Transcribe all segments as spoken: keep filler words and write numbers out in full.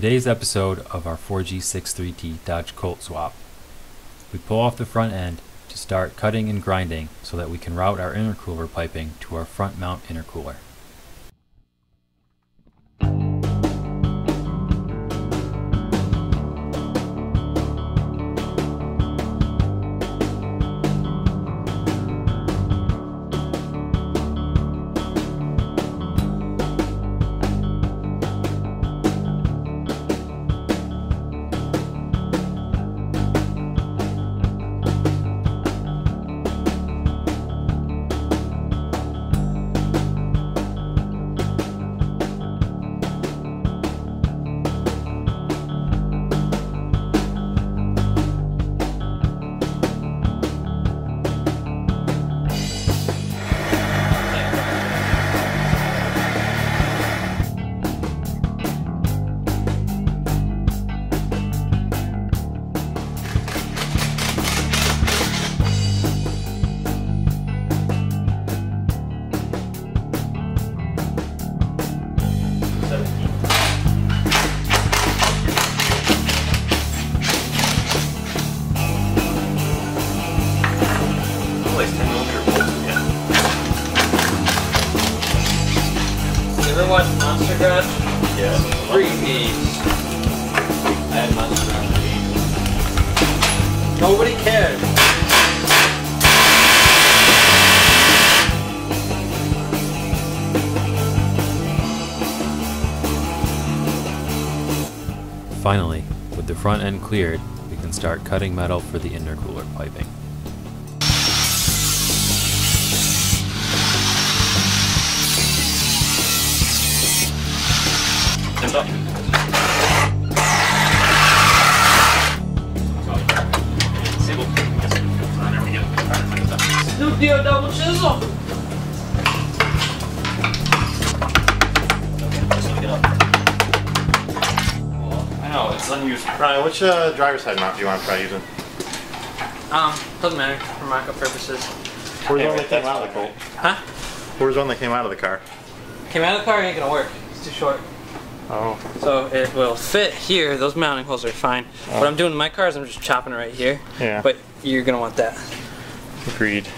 today's episode of our four G sixty-three T Dodge Colt swap. We pull off the front end to start cutting and grinding so that we can route our intercooler piping to our front mount intercooler. Nobody cares. Finally, with the front end cleared, we can start cutting metal for the intercooler piping. Do a double chisel. Okay, let's look it up. Well, I know, it's unusual. Ryan, which uh, driver's side mount do you want to try using? Um, doesn't matter for mock-up purposes. Where's the one that came out of the Colt? Huh? Where's the one that came out of the car? Came out of the car ain't gonna work. It's too short. Oh. So it will fit here. Those mounting holes are fine. Oh. What I'm doing in my car is I'm just chopping it right here. Yeah. But you're gonna want that. Agreed.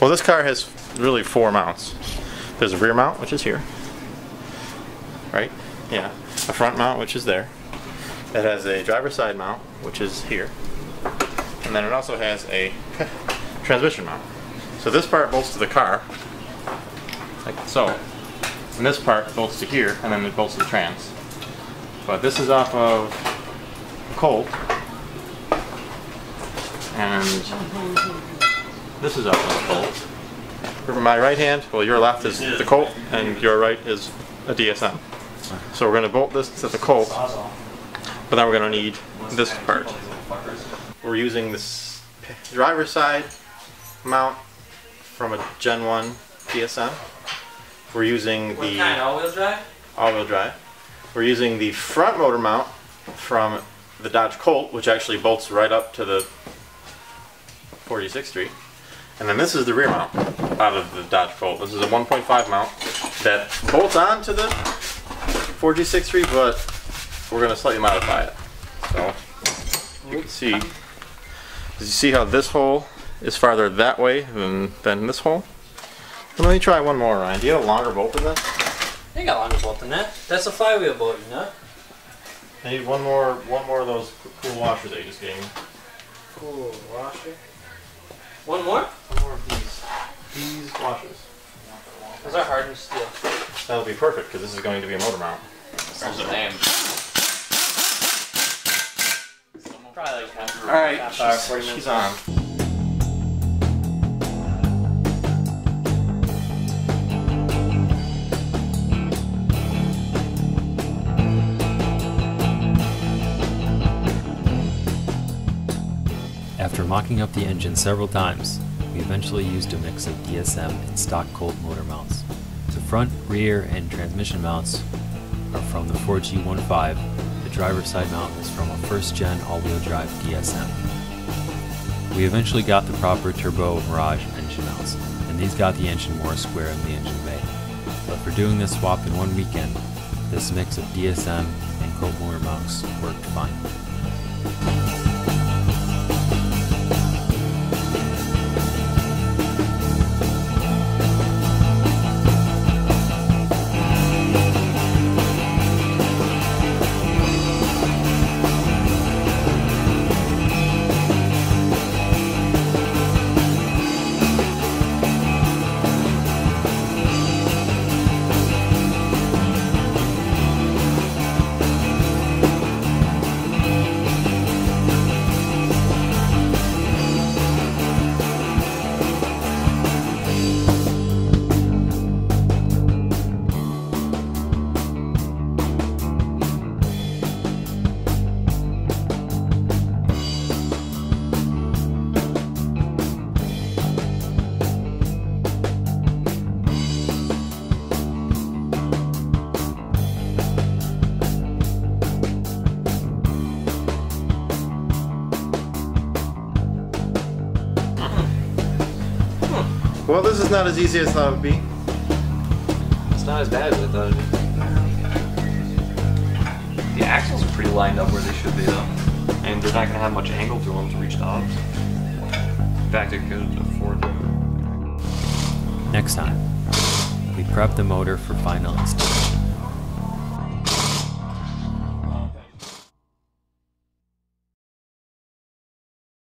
Well, this car has really four mounts. There's a rear mount, which is here, right? Yeah. A front mount, which is there. It has a driver's side mount, which is here. And then it also has a transmission mount. So this part bolts to the car, like so. And this part bolts to here, and then it bolts to the trans. But this is off of Colt. And this is off of the Colt. Over my right hand, well, your left is the Colt, and your right is a D S M. So we're going to bolt this to the Colt, but then we're going to need this part. We're using this driver's side mount from a Gen one D S M. We're using the all-wheel drive. All-wheel drive. We're using the front motor mount from the Dodge Colt, which actually bolts right up to the four G sixty-three. And then this is the rear mount out of the Dodge Colt. This is a one point five mount that bolts on to the four G sixty-three, but we're going to slightly modify it. So you can see, does you see how this hole is farther that way than, than this hole? Let me try one more, Ryan. Do you have a longer bolt than that? I think I got a longer bolt than that. That's a flywheel bolt, you know? I need one more, one more of those cool washers that you just gave me. Cool washer? One more? One more of these. These washers. Those are hardened steel. That'll be perfect because this is going to be a motor mount. There's a name. Probably like half. All right, half hour, forty minutes. She's on. After mocking up the engine several times, we eventually used a mix of D S M and stock Colt motor mounts. The front, rear, and transmission mounts are from the four G fifteen, the driver's side mount is from a first-gen all-wheel drive D S M. We eventually got the proper Turbo Mirage engine mounts, and these got the engine more square in the engine bay. But for doing this swap in one weekend, This mix of D S M and Colt motor mounts worked fine. Well, this is not as easy as I thought it would be. It's not as bad as I thought it would be. The axles are pretty lined up where they should be, though. And they're not going to have much angle to them to reach the hubs. In fact, it could afford them. Next time, we prep the motor for final installation.